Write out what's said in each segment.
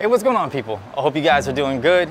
Hey, what's going on, people? I hope you guys are doing good.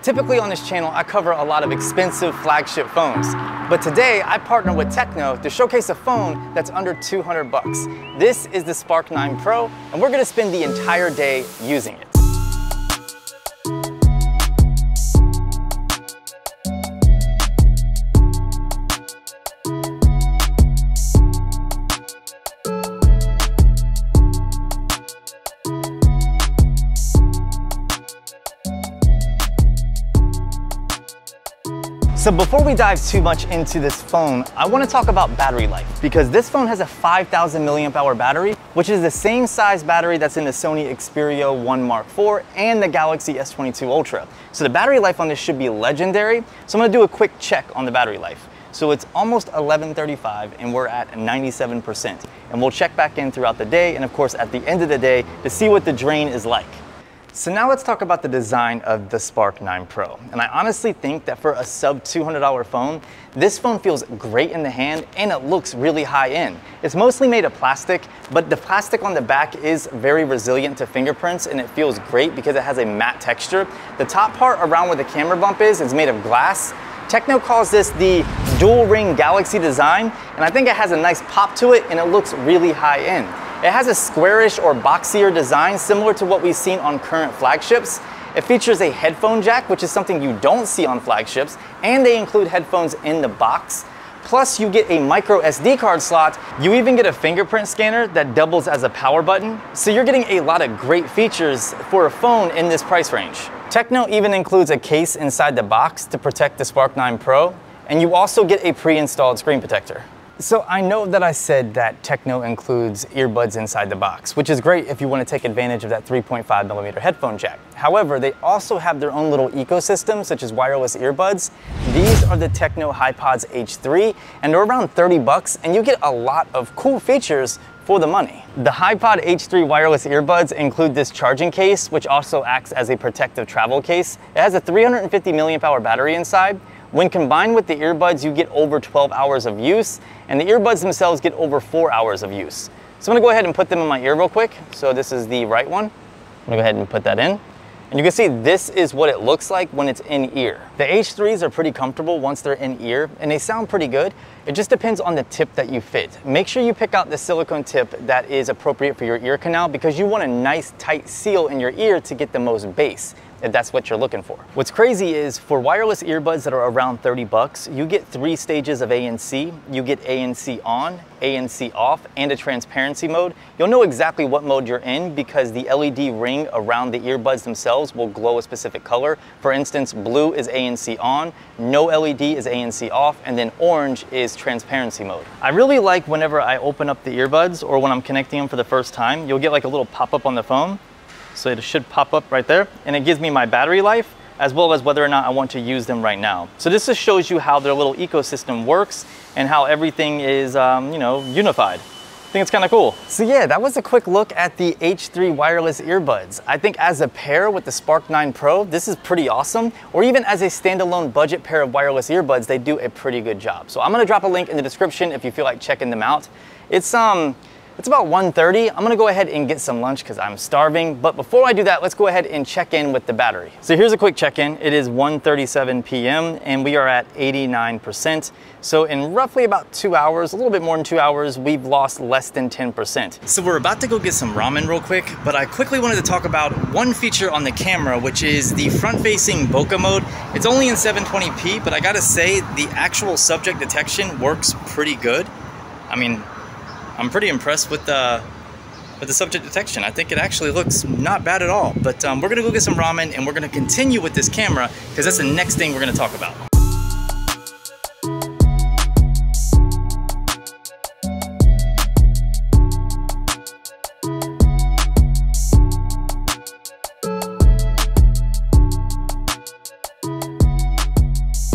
Typically on this channel, I cover a lot of expensive flagship phones, but today I partner with Tecno to showcase a phone that's under 200 bucks. This is the Spark 9 Pro, and we're gonna spend the entire day using it. So before we dive too much into this phone, I want to talk about battery life, because this phone has a 5,000 milliamp hour battery, which is the same size battery that's in the Sony Xperia 1 Mark IV and the Galaxy S22 Ultra. So the battery life on this should be legendary. So I'm going to do a quick check on the battery life. So it's almost 11:35 and we're at 97%. And we'll check back in throughout the day and of course at the end of the day to see what the drain is like. So now let's talk about the design of the Spark 9 Pro. And I honestly think that for a sub $200 phone, this phone feels great in the hand and it looks really high end. It's mostly made of plastic, but the plastic on the back is very resilient to fingerprints and it feels great because it has a matte texture. The top part around where the camera bump is made of glass. Tecno calls this the dual ring Galaxy design. And I think it has a nice pop to it and it looks really high end. It has a squarish or boxier design similar to what we've seen on current flagships. It features a headphone jack, which is something you don't see on flagships, and they include headphones in the box. Plus, you get a micro SD card slot. You even get a fingerprint scanner that doubles as a power button. So you're getting a lot of great features for a phone in this price range. Tecno even includes a case inside the box to protect the Spark 9 Pro, and you also get a pre-installed screen protector. So I know that I said that Tecno includes earbuds inside the box, which is great if you want to take advantage of that 3.5mm headphone jack. However, they also have their own little ecosystem, such as wireless earbuds. These are the Tecno HiPods H3, and they're around 30 bucks, and you get a lot of cool features for the money. The HiPod H3 wireless earbuds include this charging case, which also acts as a protective travel case. It has a 350 milliamp hour battery inside. When combined with the earbuds, you get over 12 hours of use, and the earbuds themselves get over 4 hours of use. So I'm gonna go ahead and put them in my ear real quick. So this is the right one. I'm gonna go ahead and put that in. And you can see this is what it looks like when it's in ear. The H3s are pretty comfortable once they're in ear, and they sound pretty good. It just depends on the tip that you fit. Make sure you pick out the silicone tip that is appropriate for your ear canal, because you want a nice tight seal in your ear to get the most bass, if that's what you're looking for. What's crazy is for wireless earbuds that are around 30 bucks, you get 3 stages of ANC. You get ANC on, ANC off, and a transparency mode. You'll know exactly what mode you're in because the LED ring around the earbuds themselves will glow a specific color. For instance, blue is ANC on, no LED is ANC off, and then orange is transparency mode. I really like whenever I open up the earbuds or when I'm connecting them for the first time, you'll get like a little pop-up on the phone. So it should pop up right there, and it gives me my battery life as well as whether or not I want to use them right now. So this just shows you how their little ecosystem works and how everything is, you know, unified. I think it's kind of cool. So yeah, that was a quick look at the H3 wireless earbuds. I think as a pair with the Spark 9 Pro, this is pretty awesome. Or even as a standalone budget pair of wireless earbuds, they do a pretty good job. So I'm gonna drop a link in the description if you feel like checking them out. It's about 1:30. I'm gonna go ahead and get some lunch because I'm starving. But before I do that, let's go ahead and check in with the battery. So here's a quick check-in. It is 1:37 p.m. and we are at 89%. So in roughly about 2 hours, a little bit more than 2 hours, we've lost less than 10%. So we're about to go get some ramen real quick, but I quickly wanted to talk about one feature on the camera, which is the front-facing bokeh mode. It's only in 720p, but I gotta say the actual subject detection works pretty good. I mean, I'm pretty impressed with the subject detection. I think it actually looks not bad at all. But we're gonna go get some ramen and we're gonna continue with this camera because that's the next thing we're gonna talk about.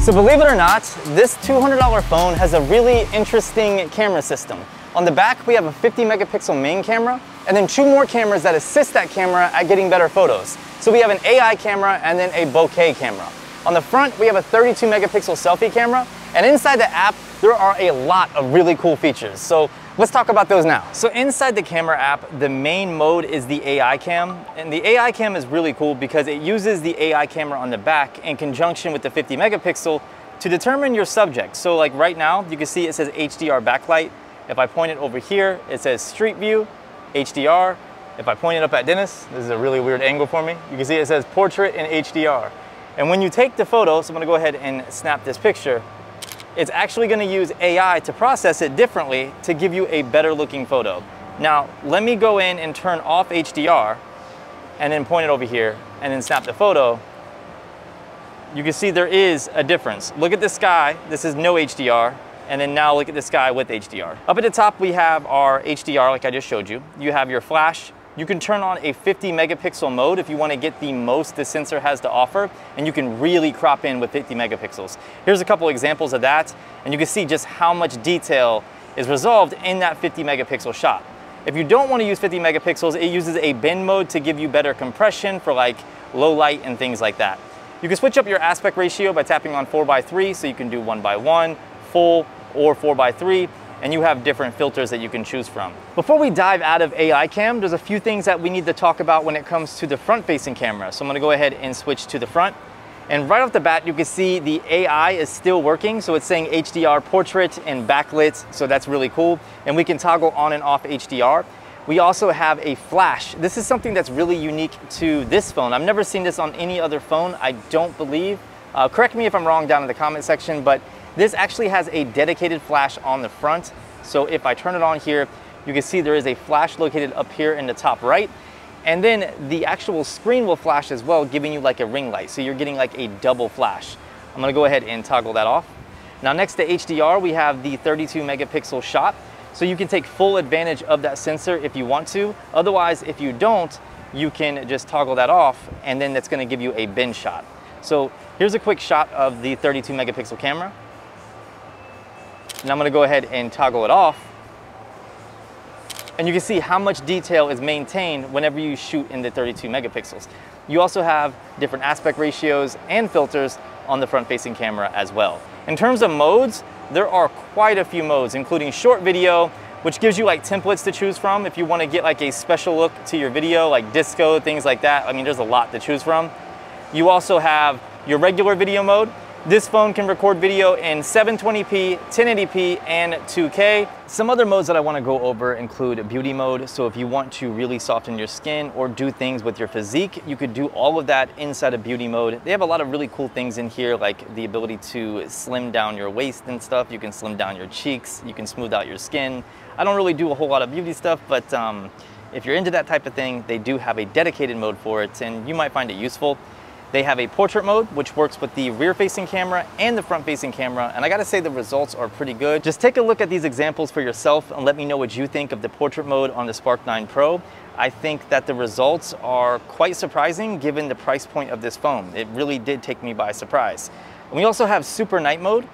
So believe it or not, this $200 phone has a really interesting camera system. On the back, we have a 50 megapixel main camera, and then 2 more cameras that assist that camera at getting better photos. So we have an AI camera and then a bokeh camera. On the front, we have a 32 megapixel selfie camera, and inside the app, there are a lot of really cool features. So Let's talk about those now. So inside the camera app, the main mode is the AI cam. And the AI cam is really cool because it uses the AI camera on the back in conjunction with the 50 megapixel to determine your subject. So like right now, you can see it says HDR backlight. If I point it over here, it says street view, HDR. If I point it up at Dennis, this is a really weird angle for me. You can see it says portrait in HDR. And when you take the photo, so I'm gonna go ahead and snap this picture, it's actually gonna use AI to process it differently to give you a better looking photo. Now, let me go in and turn off HDR and then point it over here and then snap the photo. You can see there is a difference. Look at the sky, this is no HDR. And then now look at the sky with HDR. Up at the top, we have our HDR like I just showed you. You have your flash. You can turn on a 50 megapixel mode if you want to get the most the sensor has to offer, and you can really crop in with 50 megapixels. Here's a couple examples of that, and you can see just how much detail is resolved in that 50 megapixel shot. If you don't want to use 50 megapixels, it uses a bend mode to give you better compression for like low light and things like that. You can switch up your aspect ratio by tapping on 4:3, so you can do 1:1, full, or 4:3. And you have different filters that you can choose from. Before we dive out of AI cam, there's a few things that we need to talk about when it comes to the front-facing camera. So I'm gonna go ahead and switch to the front. And right off the bat, you can see the AI is still working. So it's saying HDR portrait and backlit. So that's really cool. And we can toggle on and off HDR. We also have a flash. This is something that's really unique to this phone. I've never seen this on any other phone, I don't believe. Correct me if I'm wrong down in the comment section, but this actually has a dedicated flash on the front. So if I turn it on here, you can see there is a flash located up here in the top right. And then the actual screen will flash as well, giving you like a ring light. So you're getting like a double flash. I'm gonna go ahead and toggle that off. Now next to HDR, we have the 32 megapixel shot. So you can take full advantage of that sensor if you want to. Otherwise, if you don't, you can just toggle that off and then that's gonna give you a bend shot. So here's a quick shot of the 32 megapixel camera. And I'm gonna go ahead and toggle it off. And you can see how much detail is maintained whenever you shoot in the 32 megapixels. You also have different aspect ratios and filters on the front-facing camera as well. In terms of modes, there are quite a few modes, including short video, which gives you like templates to choose from if you wanna get like a special look to your video, like disco, things like that. I mean, there's a lot to choose from. You also have your regular video mode. This phone can record video in 720p, 1080p, and 2K. Some other modes that I wanna go over include beauty mode. So if you want to really soften your skin or do things with your physique, you could do all of that inside of beauty mode. They have a lot of really cool things in here, like the ability to slim down your waist and stuff. You can slim down your cheeks. You can smooth out your skin. I don't really do a whole lot of beauty stuff, but if you're into that type of thing, they do have a dedicated mode for it, and you might find it useful. They have a portrait mode, which works with the rear-facing camera and the front-facing camera. And I gotta say the results are pretty good. Just take a look at these examples for yourself and let me know what you think of the portrait mode on the Spark 9 Pro. I think that the results are quite surprising given the price point of this phone. It really did take me by surprise. And we also have super night mode.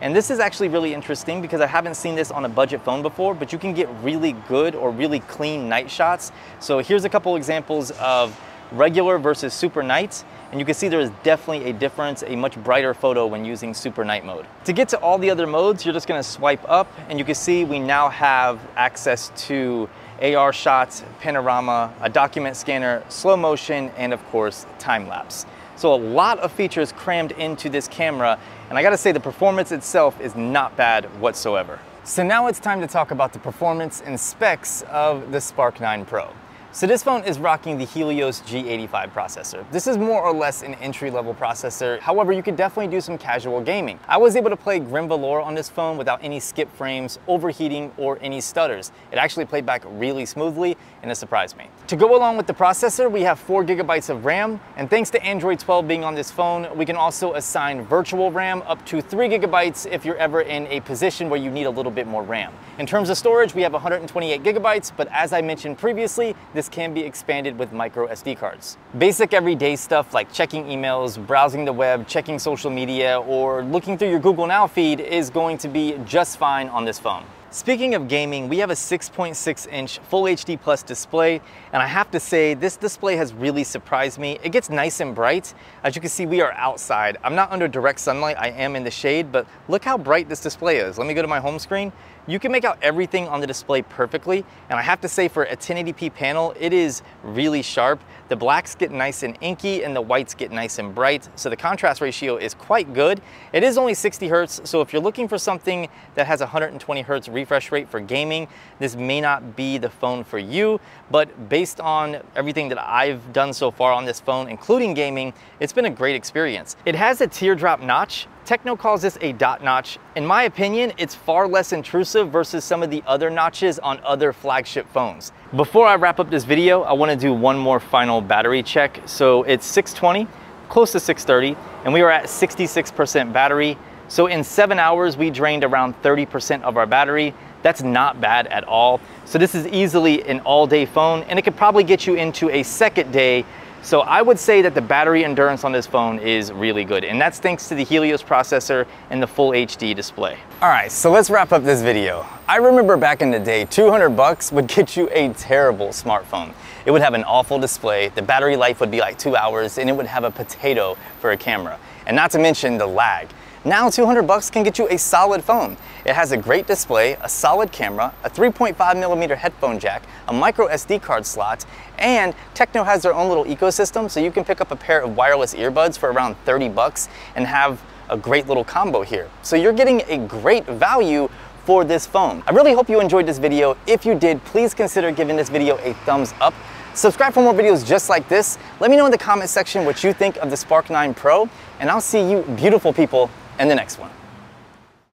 And this is actually really interesting because I haven't seen this on a budget phone before, but you can get really good or really clean night shots. So here's a couple examples of regular versus super night. And you can see there is definitely a difference, a much brighter photo when using super night mode. To get to all the other modes, you're just gonna swipe up and you can see we now have access to AR shots, panorama, a document scanner, slow motion, and of course, time lapse. So a lot of features crammed into this camera. And I gotta say the performance itself is not bad whatsoever. So now it's time to talk about the performance and specs of the Spark 9 Pro. So this phone is rocking the Helios G85 processor. This is more or less an entry-level processor. However, you can definitely do some casual gaming. I was able to play Grimvalor on this phone without any skip frames, overheating, or any stutters. It actually played back really smoothly, and it surprised me. To go along with the processor, we have 4 GB of RAM, and thanks to Android 12 being on this phone, we can also assign virtual RAM up to 3 GB if you're ever in a position where you need a little bit more RAM. In terms of storage, we have 128 GB, but as I mentioned previously, this can be expanded with micro SD cards. Basic everyday stuff like checking emails, browsing the web, checking social media, or looking through your Google Now feed is going to be just fine on this phone. Speaking of gaming, we have a 6.6-inch Full HD Plus display, and I have to say this display has really surprised me. It gets nice and bright. As you can see, we are outside. I'm not under direct sunlight, I am in the shade, but look how bright this display is. Let me go to my home screen. You can make out everything on the display perfectly, and I have to say for a 1080p panel, it is really sharp. The blacks get nice and inky, and the whites get nice and bright, so the contrast ratio is quite good. It is only 60 hertz, so if you're looking for something that has 120 hertz refresh rate for gaming, this may not be the phone for you, but based on everything that I've done so far on this phone, including gaming, it's been a great experience. It has a teardrop notch. Tecno calls this a dot notch. In my opinion, it's far less intrusive versus some of the other notches on other flagship phones. Before I wrap up this video, I want to do one more final battery check. So it's 620, close to 630, and we are at 66% battery. So in 7 hours, we drained around 30% of our battery. That's not bad at all. So this is easily an all-day phone, and it could probably get you into a second day. So I would say that the battery endurance on this phone is really good, and that's thanks to the Helios processor and the full HD display. All right, so let's wrap up this video. I remember back in the day, 200 bucks would get you a terrible smartphone. It would have an awful display, the battery life would be like 2 hours, and it would have a potato for a camera, and not to mention the lag. Now 200 bucks can get you a solid phone. It has a great display, a solid camera, a 3.5mm headphone jack, a micro SD card slot, and Tecno has their own little ecosystem, so you can pick up a pair of wireless earbuds for around 30 bucks and have a great little combo here. So you're getting a great value for this phone. I really hope you enjoyed this video. If you did, please consider giving this video a thumbs up. Subscribe for more videos just like this. Let me know in the comment section what you think of the Spark 9 Pro, and I'll see you beautiful people in the next one.